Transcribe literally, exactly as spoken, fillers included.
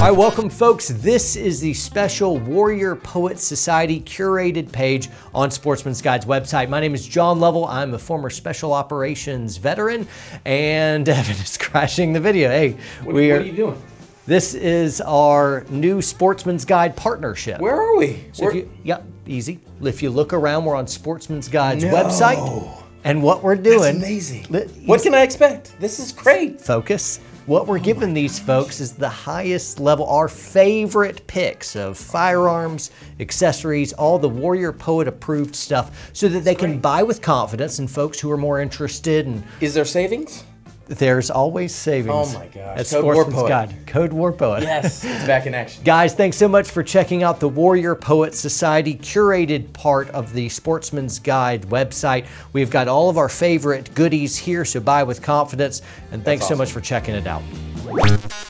All right, welcome folks. This is the special Warrior Poet Society curated page on Sportsman's Guide's website. My name is John Lovell. I'm a former special operations veteran, and Devin is crashing the video. Hey, what, we are, what are you doing? This is our new Sportsman's Guide partnership. Where are we? So if you, yeah, easy. If you look around, we're on Sportsman's Guide's no. website. And what we're doing. That's amazing. Let, what can I expect? This is great. Focus. What we're oh giving these folks is the highest level, our favorite picks of firearms, accessories, all the Warrior Poet approved stuff so that That's they can great. buy with confidence, and folks who are more interested. And is there savings? There's always savings. Oh my gosh. That's Code Sportsman's War Poet. God. Code War Poet. Yes, it's back in action. Guys, thanks so much for checking out the Warrior Poet Society curated part of the Sportsman's Guide website. We've got all of our favorite goodies here, so buy with confidence. And That's thanks awesome. so much for checking it out.